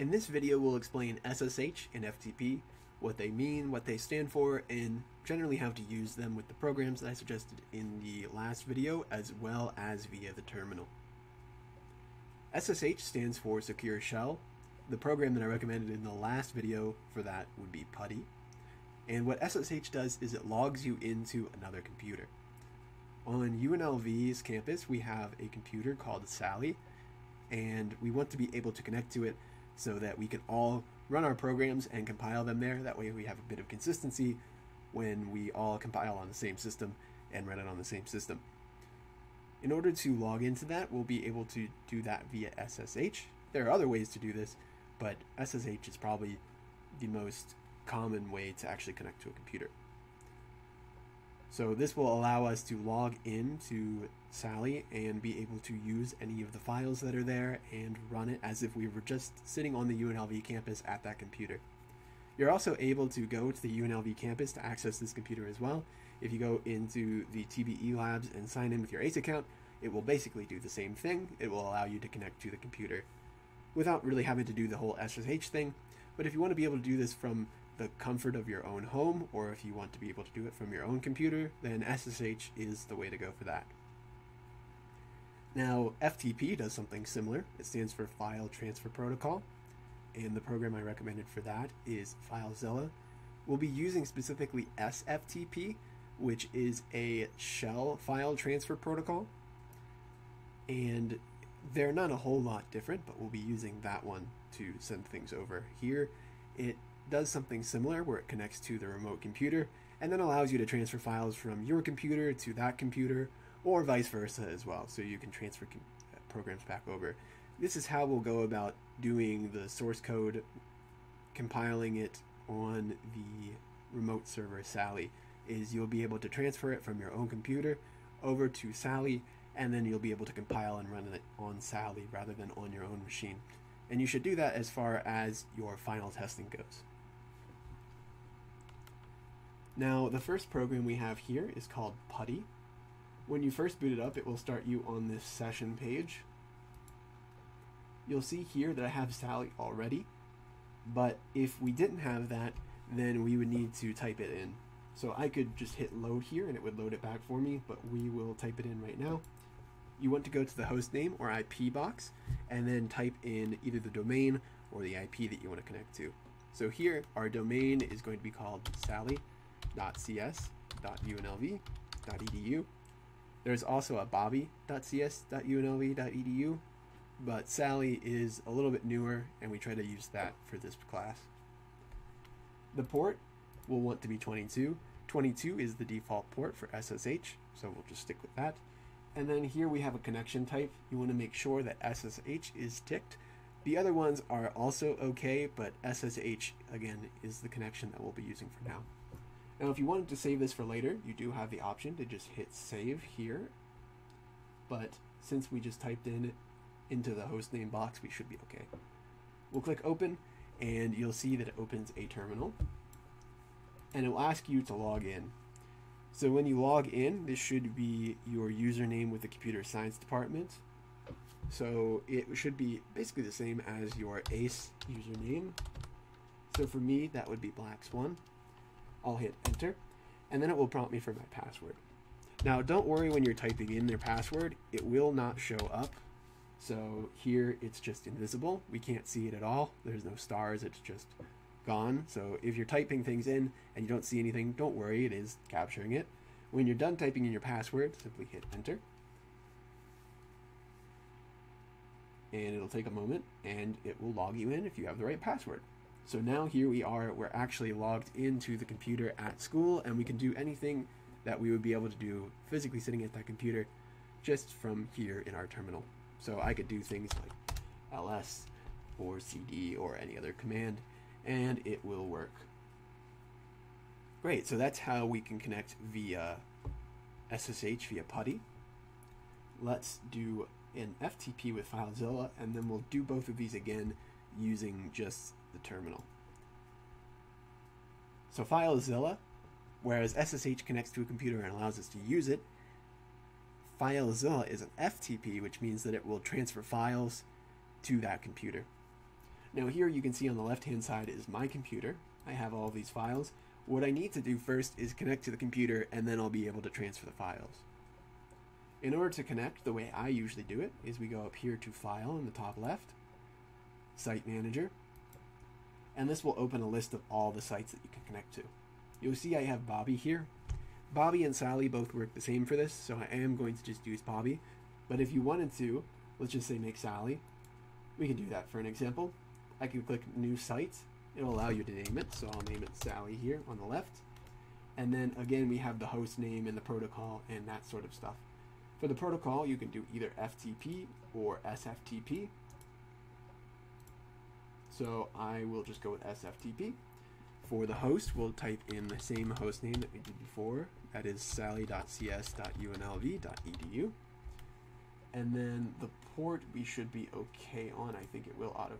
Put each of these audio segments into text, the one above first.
In this video, we'll explain SSH and FTP, what they mean, what they stand for, and generally how to use them with the programs that I suggested in the last video, as well as via the terminal. SSH stands for Secure Shell. The program that I recommended in the last video for that would be PuTTY. And what SSH does is it logs you into another computer. On UNLV's campus, we have a computer called Sally, and we want to be able to connect to it so that we can all run our programs and compile them there. That way we have a bit of consistency when we all compile on the same system and run it on the same system. In order to log into that, we'll be able to do that via SSH. There are other ways to do this, but SSH is probably the most common way to actually connect to a computer. So this will allow us to log in to Sally and be able to use any of the files that are there and run it as if we were just sitting on the UNLV campus at that computer. You're also able to go to the UNLV campus to access this computer as well. If you go into the TBE labs and sign in with your ACE account, it will basically do the same thing. It will allow you to connect to the computer without really having to do the whole SSH thing. But if you want to be able to do this from the comfort of your own home, or if you want to be able to do it from your own computer, then SSH is the way to go for that. Now, FTP does something similar. It stands for File Transfer Protocol, and the program I recommended for that is FileZilla. We'll be using specifically SFTP, which is a shell file transfer protocol, and they're not a whole lot different, but we'll be using that one to send things over here. It does something similar where it connects to the remote computer and then allows you to transfer files from your computer to that computer, or vice versa as well, so you can transfer programs back over. This is how we'll go about doing the source code, compiling it on the remote server Sally, is you'll be able to transfer it from your own computer over to Sally, and then you'll be able to compile and run it on Sally rather than on your own machine. And you should do that as far as your final testing goes. Now, the first program we have here is called PuTTY. When you first boot it up, it will start you on this session page. You'll see here that I have Sally already, but if we didn't have that, then we would need to type it in. So I could just hit load here and it would load it back for me, but we will type it in right now. You want to go to the host name or IP box and then type in either the domain or the IP that you want to connect to. So here, our domain is going to be called sally.cs.unlv.edu. There's also a bobby.cs.unlv.edu, but Sally is a little bit newer and we try to use that for this class. The port will want to be 22. 22 is the default port for SSH, so we'll just stick with that. And then here we have a connection type. You want to make sure that SSH is ticked. The other ones are also okay, but SSH, again, is the connection that we'll be using for now. Now, if you wanted to save this for later, you do have the option to just hit save here. But since we just typed in into the hostname box, we should be okay. We'll click open, and you'll see that it opens a terminal. And it will ask you to log in. So when you log in, this should be your username with the computer science department. So it should be basically the same as your ACE username. So for me, that would be Blacks1. I'll hit enter, and then it will prompt me for my password. Now, don't worry when you're typing in your password, it will not show up. So here it's just invisible. We can't see it at all. There's no stars, it's just gone. So if you're typing things in and you don't see anything, don't worry, it is capturing it. When you're done typing in your password, simply hit enter. And it'll take a moment and it will log you in if you have the right password. So now here we are, we're actually logged into the computer at school, and we can do anything that we would be able to do physically sitting at that computer just from here in our terminal. So I could do things like ls or cd or any other command, and it will work. Great, so that's how we can connect via SSH, via PuTTY. Let's do an FTP with FileZilla, and then we'll do both of these again using just the terminal. So FileZilla, whereas SSH connects to a computer and allows us to use it, FileZilla is an FTP, which means that it will transfer files to that computer. Now here you can see on the left hand side is my computer. I have all these files. What I need to do first is connect to the computer, and then I'll be able to transfer the files. In order to connect, the way I usually do it is we go up here to File in the top left, Site Manager, and this will open a list of all the sites that you can connect to. You'll see I have Bobby here. Bobby and Sally both work the same for this, so I am going to just use Bobby. But if you wanted to, let's just say make Sally. We can do that for an example. I can click New Site. It'll allow you to name it, so I'll name it Sally here on the left. And then again, we have the host name and the protocol and that sort of stuff. For the protocol, you can do either FTP or SFTP. So I will just go with SFTP. For the host, we'll type in the same host name that we did before. That is sally.cs.unlv.edu. And then the port we should be okay on. I think it will autofill.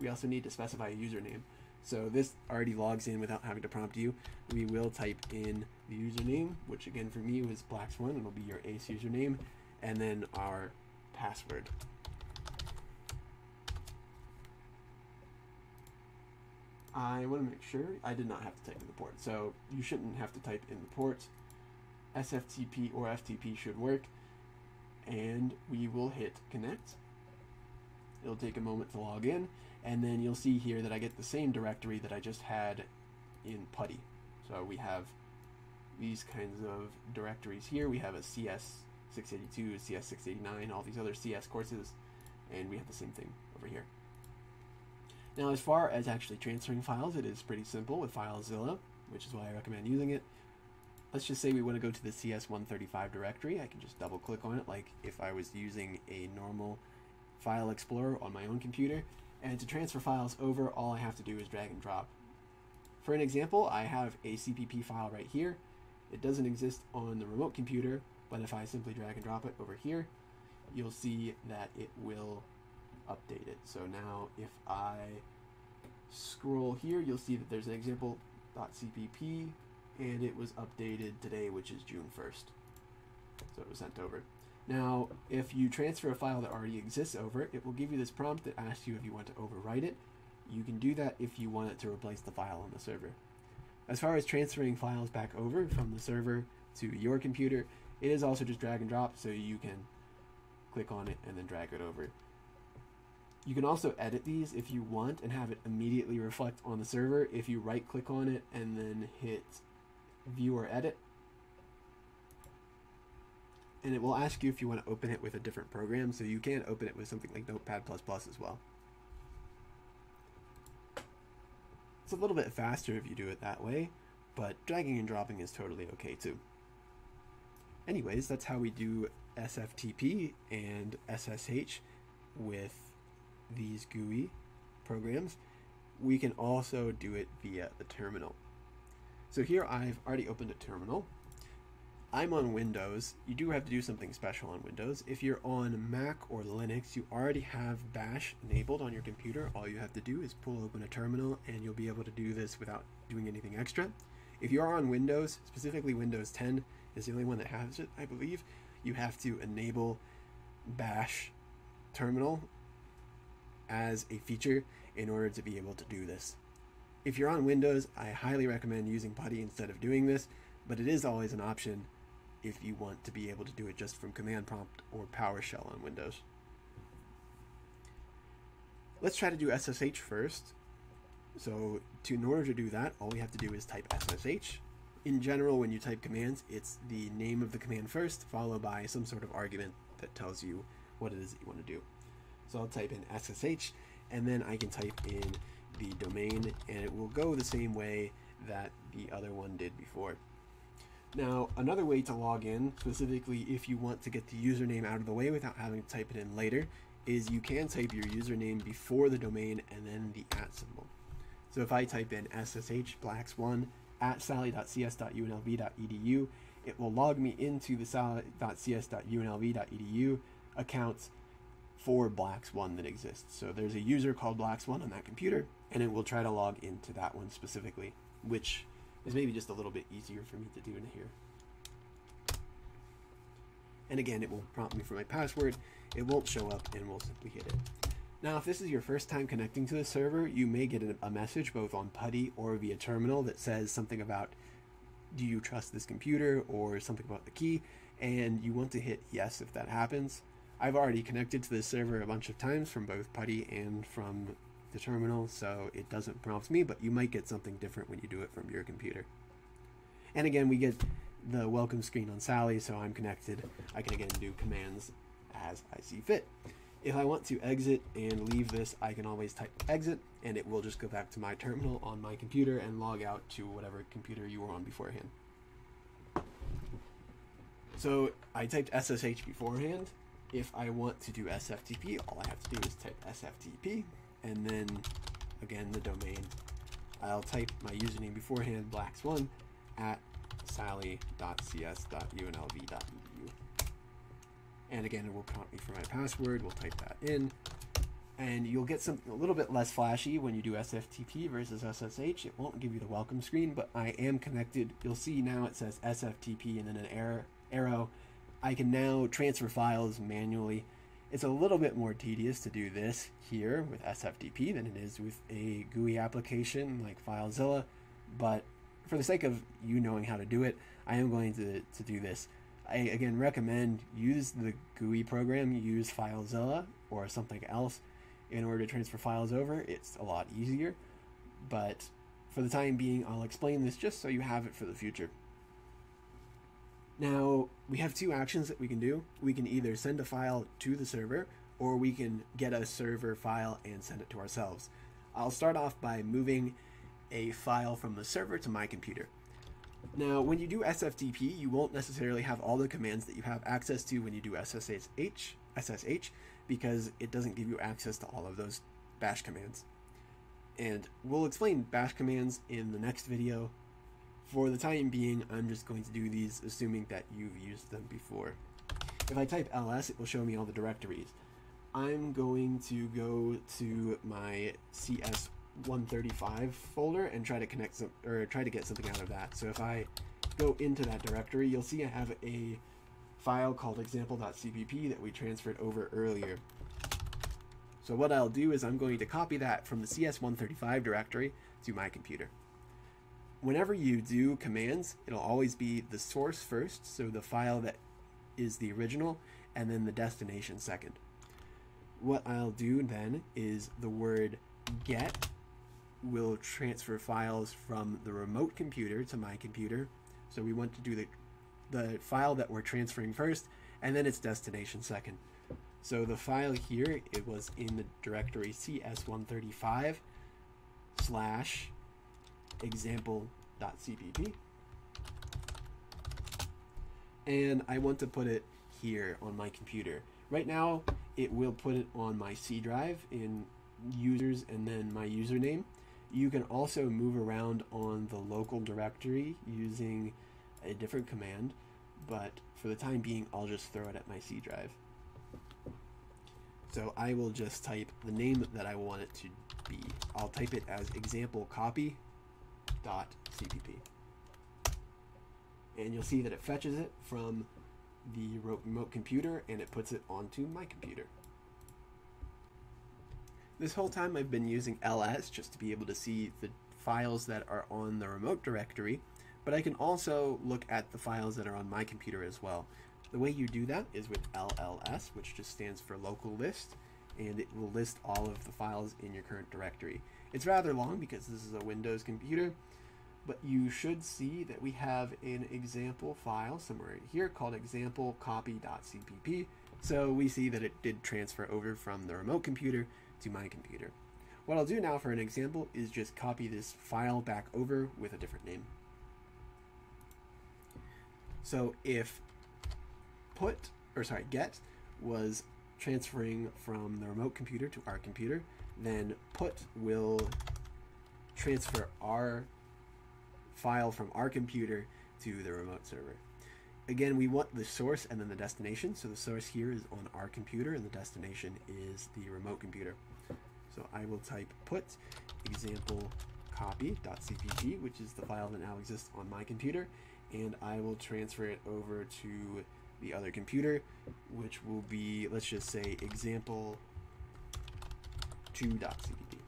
We also need to specify a username. So this already logs in without having to prompt you. We will type in the username, which again for me was Black's1. It'll be your ACE username, and then our password. I want to make sure I did not have to type in the port. So you shouldn't have to type in the port. SFTP or FTP should work. And we will hit connect. It'll take a moment to log in, and then you'll see here that I get the same directory that I just had in PuTTY. So we have these kinds of directories here. We have a CS 682, CS 689, all these other CS courses, and we have the same thing over here. Now, as far as actually transferring files, it is pretty simple with FileZilla, which is why I recommend using it. Let's just say we want to go to the CS 135 directory. I can just double click on it like if I was using a normal File Explorer on my own computer, and to transfer files over, all I have to do is drag and drop. For an example, I have a CPP file right here. It doesn't exist on the remote computer, but if I simply drag and drop it over here, you'll see that it will update it. So now if I scroll here, you'll see that there's an example .cpp, and it was updated today, which is June 1st. So it was sent over. Now, if you transfer a file that already exists over, it will give you this prompt that asks you if you want to overwrite it. You can do that if you want it to replace the file on the server. As far as transferring files back over from the server to your computer, it is also just drag and drop, so you can click on it and then drag it over. You can also edit these if you want and have it immediately reflect on the server. If you right-click on it and then hit View or Edit, and it will ask you if you want to open it with a different program, so you can open it with something like Notepad++ as well. It's a little bit faster if you do it that way, but dragging and dropping is totally okay too. Anyways, that's how we do SFTP and SSH with these GUI programs. We can also do it via the terminal. So here I've already opened a terminal. I'm on Windows. You do have to do something special on Windows. If you're on Mac or Linux, you already have Bash enabled on your computer. All you have to do is pull open a terminal, and you'll be able to do this without doing anything extra. If you are on Windows, specifically Windows 10 is the only one that has it, I believe, you have to enable Bash terminal as a feature in order to be able to do this. If you're on Windows, I highly recommend using PuTTY instead of doing this, but it is always an option if you want to be able to do it just from Command Prompt or PowerShell on Windows. Let's try to do SSH first. So in order to do that, all we have to do is type SSH. In general, when you type commands, it's the name of the command first, followed by some sort of argument that tells you what it is that you want to do. So I'll type in SSH, and then I can type in the domain, and it will go the same way that the other one did before. Now, another way to log in, specifically if you want to get the username out of the way without having to type it in later, is you can type your username before the domain and then the @ symbol. So if I type in SSH Black's1 at sally.cs.unlv.edu, it will log me into the sally.cs.unlv.edu account for Black's1 that exists. So there's a user called Black's1 on that computer, and it will try to log into that one specifically, which is maybe just a little bit easier for me to do in here. And again, it will prompt me for my password. It won't show up, and we'll simply hit it. Now, if this is your first time connecting to the server, you may get a message both on PuTTY or via terminal that says something about, do you trust this computer, or something about the key, and you want to hit yes if that happens. I've already connected to this server a bunch of times from both PuTTY and from the terminal, so it doesn't prompt me, but you might get something different when you do it from your computer. And again, we get the welcome screen on Sally, so I'm connected. I can again do commands as I see fit. If I want to exit and leave this, I can always type exit, and it will just go back to my terminal on my computer and log out to whatever computer you were on beforehand. So I typed SSH beforehand. If I want to do SFTP, all I have to do is type SFTP, and then again the domain. I'll type my username beforehand, blacks1 at sally.cs.unlv.edu. And again, it will prompt me for my password. We'll type that in. And you'll get something a little bit less flashy when you do SFTP versus SSH. It won't give you the welcome screen, but I am connected. You'll see now it says SFTP and then an arrow. I can now transfer files manually. It's a little bit more tedious to do this here with SFTP than it is with a GUI application like FileZilla, but for the sake of you knowing how to do it, I am going to do this. I again recommend use the GUI program, use FileZilla or something else in order to transfer files over. It's a lot easier, but for the time being, I'll explain this just so you have it for the future. Now, we have two actions that we can do. We can either send a file to the server, or we can get a server file and send it to ourselves. I'll start off by moving a file from the server to my computer. Now, when you do SFTP, you won't necessarily have all the commands that you have access to when you do SSH, because it doesn't give you access to all of those bash commands. And we'll explain bash commands in the next video. For the time being, I'm just going to do these assuming that you've used them before. If I type ls, it will show me all the directories. I'm going to go to my CS 135 folder and try to connect some, or try to get something out of that. So if I go into that directory, you'll see I have a file called example.cpp that we transferred over earlier. So what I'll do is I'm going to copy that from the CS 135 directory to my computer. Whenever you do commands, it'll always be the source first, so the file that is the original, and then the destination second. What I'll do then is the word get will transfer files from the remote computer to my computer. So we want to do the file that we're transferring first, and then its destination second. So the file here, it was in the directory cs135/example.cpp, and I want to put it here on my computer. Right now, it will put it on my C drive in users and then my username. You can also move around on the local directory using a different command, but for the time being, I'll just throw it at my C drive. So I will just type the name that I want it to be. I'll type it as example copy.cpp. And you'll see that it fetches it from the remote computer and it puts it onto my computer. This whole time I've been using ls just to be able to see the files that are on the remote directory, but I can also look at the files that are on my computer as well. The way you do that is with lls, which just stands for local list, and it will list all of the files in your current directory. It's rather long because this is a Windows computer, but you should see that we have an example file somewhere in here called example copy.cpp. So we see that it did transfer over from the remote computer to my computer. What I'll do now for an example is just copy this file back over with a different name. So if get was transferring from the remote computer to our computer, then put will transfer our file from our computer to the remote server. Again, we want the source and then the destination, so the source here is on our computer and the destination is the remote computer. So I will type put example copy.cpp, which is the file that now exists on my computer, and I will transfer it over to the other computer, which will be, let's just say, example to.cpp,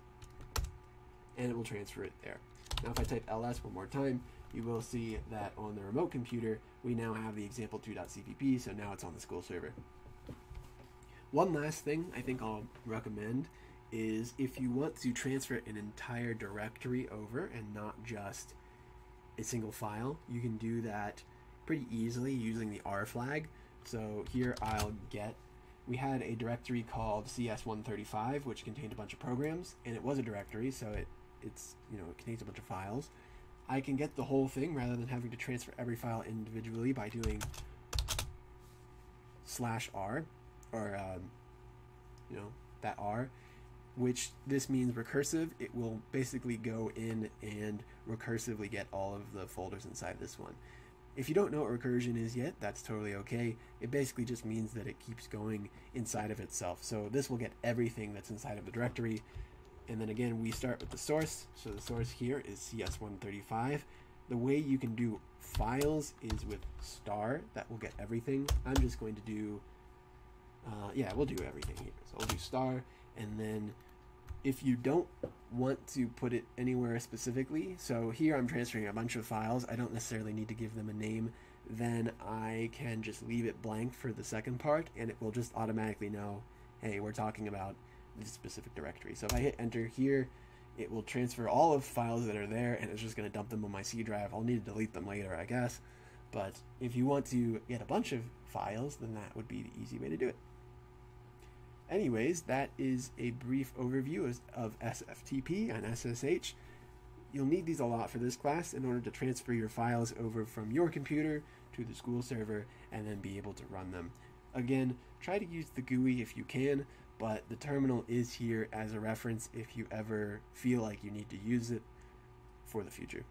and it will transfer it there. Now if I type ls one more time, you will see that on the remote computer, we now have the example 2.cpp, so now it's on the school server. One last thing I think I'll recommend is if you want to transfer an entire directory over and not just a single file, you can do that pretty easily using the R flag. So here I'll get, we had a directory called CS 135, which contained a bunch of programs, and it was a directory, so it's, you know, it contains a bunch of files. I can get the whole thing rather than having to transfer every file individually by doing /r, or you know, that R, which this means recursive. It will basically go in and recursively get all of the folders inside this one. If you don't know what recursion is yet, that's totally okay. It basically just means that it keeps going inside of itself. So this will get everything that's inside of the directory. And then again, we start with the source. So the source here is CS135. The way you can do files is with star. That will get everything. I'm just going to do, yeah, we'll do everything here. So we'll do star. And then if you don't want to put it anywhere specifically, so here I'm transferring a bunch of files. I don't necessarily need to give them a name. Then I can just leave it blank for the second part, and it will just automatically know, hey, we're talking about this specific directory. So if I hit enter here, it will transfer all of files that are there, and it's just going to dump them on my C drive. I'll need to delete them later, I guess. But if you want to get a bunch of files, then that would be the easy way to do it. Anyways, that is a brief overview of SFTP and SSH. You'll need these a lot for this class in order to transfer your files over from your computer to the school server and then be able to run them. Again, try to use the GUI if you can, but the terminal is here as a reference if you ever feel like you need to use it for the future.